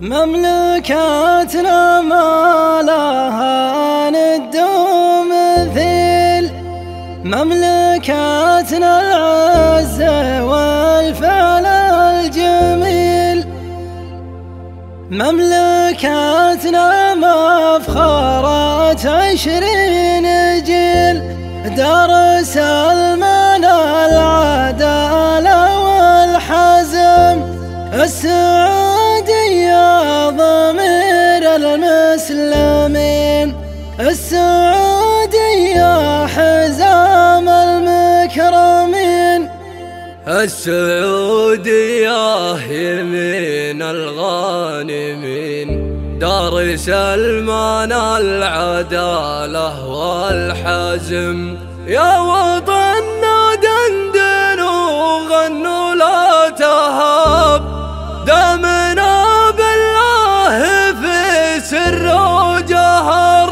مملكتنا ما لها ندوم مثيل، مملكتنا العز والفعل الجميل، مملكتنا مفخرة 20 جيل، درس المنى العدالة والحزم، السعودية ضمير المسلمين، السعودية حزام المكرمين، السعودية يمين الغانمين، دار سلمان العدالة والحزم، يا وطننا دندنوا وغنوا لا تهاب، دمنا بالله في سر وجهر،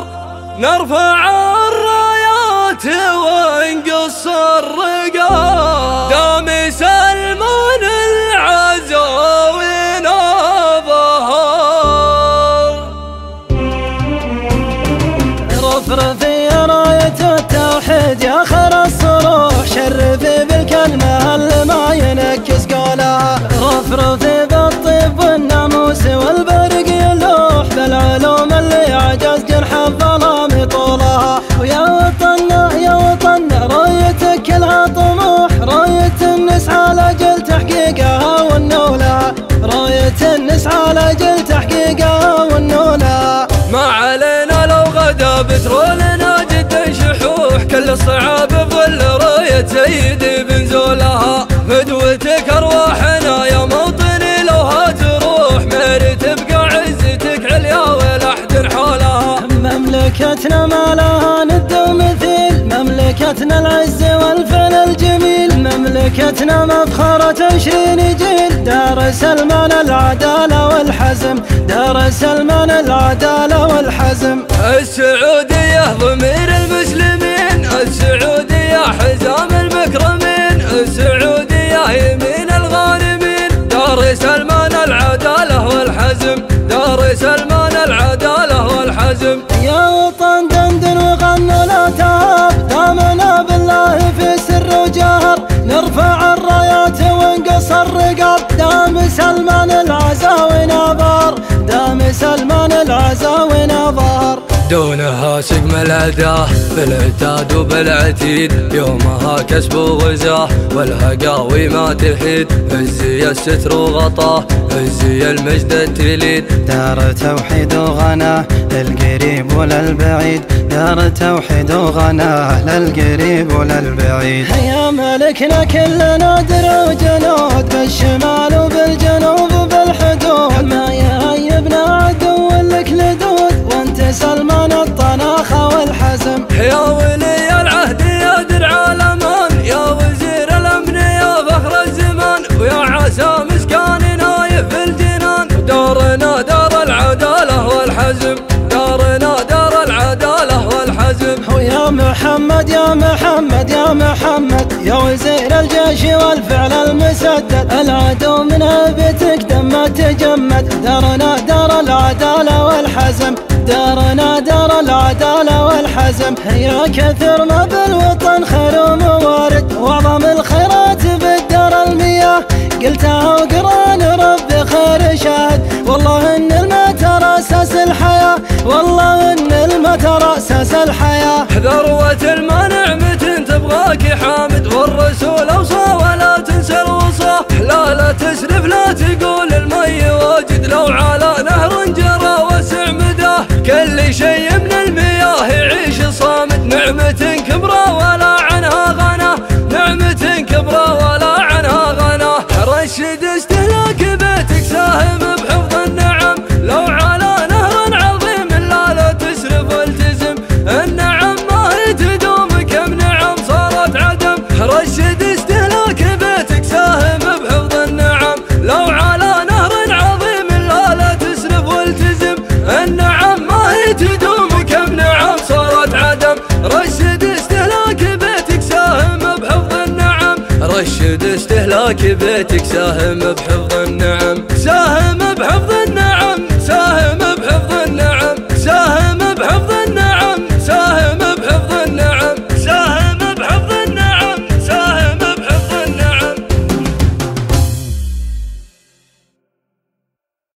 نرفع الرايات ونقص الرقاب، دام سلمان العزاوي نظهر. رفرفي راية التوحيد يا خير الصروح، شرفي بالكلمة اللي ما ينكس قولها، رفرفي بالطيب والناموس والبرق يلوح، بالعلوم اللي عجز جرح الظلام طولها، ويا وطننا يا وطننا رايتك كلها طموح، راية نسعى لاجل تحقيقها ونولها، راية نسعى لاجل تحقيقها ونولها. ما علينا لو غدا بترولنا جدا شحوح، كل الصعاب بظل راية سيدي بنزولها، فدوتك ارواحنا يا موطني لو هتروح، ميري تبقى عزتك عليا ولا احد حولها. مملكتنا ما لها ند ومثيل، مملكتنا العز والفعل الجميل، مملكتنا مفخرة 20 جيل، دار سلمان العدالة والحزم، دار سلمان العدالة والحزم. السعودية ضمير المسلمين، السعودية حزام المكرمين، السعودية يمين الغانمين، دار سلمان العدالة والحزم، دار سلمان العدالة والحزم. يا وطن دندن وغنوا لا تهاب، دامنا بالله في سر وجهر، نرفع الرايات ونقص الرقاب، دام سلمان العزاوي نظهر، دام سلمان العزاوي نظهر. دونها سقم العداه بالعتاد وبالعتيد، يومها كسب وغزاه والهقاوي ما تحيد، هزي الستر وغطاه هزي المجد تليد، دار توحيد وغناه للقريب وللبعيد، دار توحيد وغناه للقريب وللبعيد. يا ملكنا كل نادر وجنود، بالشمال وبالجنوب وبالحدود، ما يهيبنا عدو لك لدود، وانت سلمان الطناخة والحزم. يا ولي العهد يا درع الامان، يا وزير الامن يا فخر الزمان، ويا عسى مسكاننا في الجنان، دارنا دار العدالة والحزم، دارنا دار العدالة والحزم. ويا محمد يا محمد يا محمد، يا وزير الجيش والفعل المسدد، العدو من هيبتك دمه تجمد، دارنا دار العدالة والحزم، دارنا دار العدالة والحزم. يا كثر ما بالوطن خير وموارد، وعظم الخيرات بالدار المياه، قلتها وقران ربي خير شاهد، والله ان المتر اساس الحياة، والله ان المتر اساس الحياة. ذروة المنع متن تبغاكي حامد، والرسول اوصى ولا تنسى الوصى، لا لا تسرف لا تقول المي واجد، لو على نهر جرى وسع مداه، كل شيء من المياه يعيش صامد، نعمة كبرى ولا عنها غناه، نعمة كبرى ولا عنها غناه. رشد استهلاك بيتك ساهم بحفظ النعم، لو على نهر عظيم لا لا تسرف والتزم، النعم ما هي تدوم كم نعم صارت عدم، رشد استهلاك بيتك ساهم بحفظ النعم، لو على نهر عظيم لا لا تسرف والتزم، النعم ما هي تدوم كم نعم صارت عدم، رشد استهلاك بيتك ساهم بحفظ النعم، رشد استهلاك بيتك ساهم بحفظ النعم، ساهم بحفظ النعم.